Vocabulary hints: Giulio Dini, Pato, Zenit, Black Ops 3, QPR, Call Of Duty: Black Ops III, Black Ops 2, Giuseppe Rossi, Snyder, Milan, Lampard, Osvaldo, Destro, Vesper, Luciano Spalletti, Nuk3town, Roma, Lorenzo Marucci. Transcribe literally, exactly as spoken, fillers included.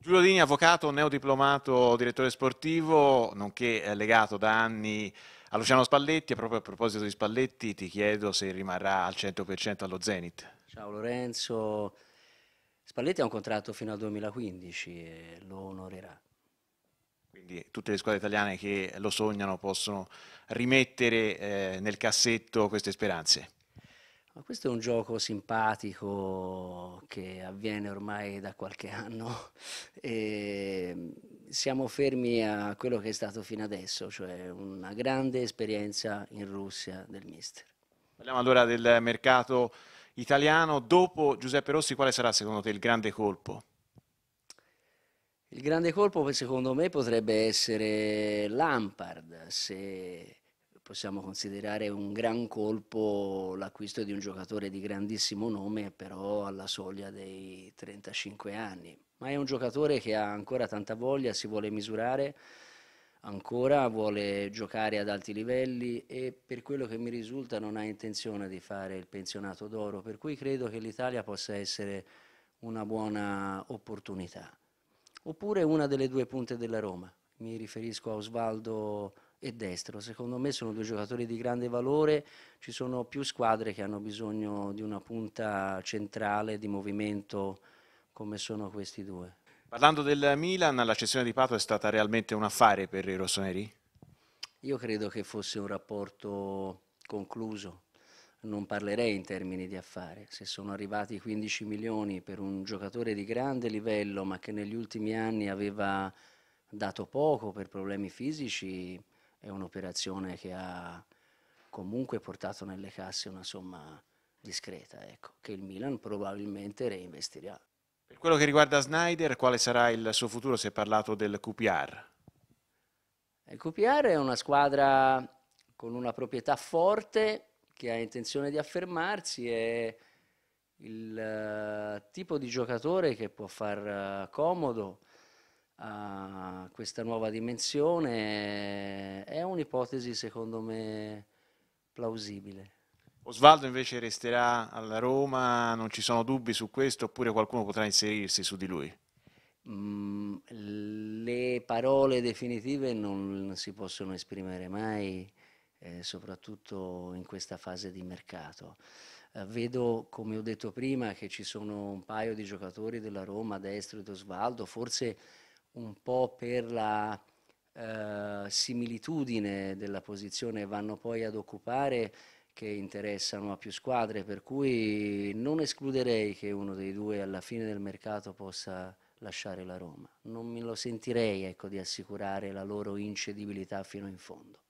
Giulio Dini, avvocato, neodiplomato direttore sportivo, nonché legato da anni a Luciano Spalletti. E proprio a proposito di Spalletti ti chiedo se rimarrà al cento per cento allo Zenit. Ciao Lorenzo. Spalletti ha un contratto fino al duemilaquindici e lo onorerà. Quindi tutte le squadre italiane che lo sognano possono rimettere eh, nel cassetto queste speranze? Ma questo è un gioco simpatico che avviene ormai da qualche anno e siamo fermi a quello che è stato fino adesso, cioè una grande esperienza in Russia del mister. Parliamo allora del mercato italiano. Dopo Giuseppe Rossi, quale sarà secondo te il grande colpo? Il grande colpo secondo me potrebbe essere Lampard, se possiamo considerare un gran colpo l'acquisto di un giocatore di grandissimo nome però alla soglia dei trentacinque anni, ma è un giocatore che ha ancora tanta voglia, si vuole misurare ancora, vuole giocare ad alti livelli e per quello che mi risulta non ha intenzione di fare il pensionato d'oro, per cui credo che l'Italia possa essere una buona opportunità. Oppure una delle due punte della Roma, mi riferisco a Osvaldo e Destro, secondo me sono due giocatori di grande valore, ci sono più squadre che hanno bisogno di una punta centrale di movimento come sono questi due. Parlando del Milan, la cessione di Pato è stata realmente un affare per i rossoneri? Io credo che fosse un rapporto concluso, non parlerei in termini di affare. Se sono arrivati quindici milioni per un giocatore di grande livello ma che negli ultimi anni aveva dato poco per problemi fisici, è un'operazione che ha comunque portato nelle casse una somma discreta, ecco, che il Milan probabilmente reinvestirà. Per quello che riguarda Snyder, quale sarà il suo futuro? Si è parlato del Q P R. Il Q P R è una squadra con una proprietà forte che ha intenzione di affermarsi, è il uh, tipo di giocatore che può far uh, comodo a questa nuova dimensione, è un'ipotesi secondo me plausibile. Osvaldo invece resterà alla Roma, non ci sono dubbi su questo, oppure qualcuno potrà inserirsi su di lui? Mm, le parole definitive non si possono esprimere mai, Eh, soprattutto in questa fase di mercato. Eh, vedo, come ho detto prima, che ci sono un paio di giocatori della Roma, Destro ed Osvaldo, forse un po' per la eh, similitudine della posizione vanno poi ad occupare, che interessano a più squadre, per cui non escluderei che uno dei due alla fine del mercato possa lasciare la Roma. Non me lo sentirei, ecco, di assicurare la loro incedibilità fino in fondo.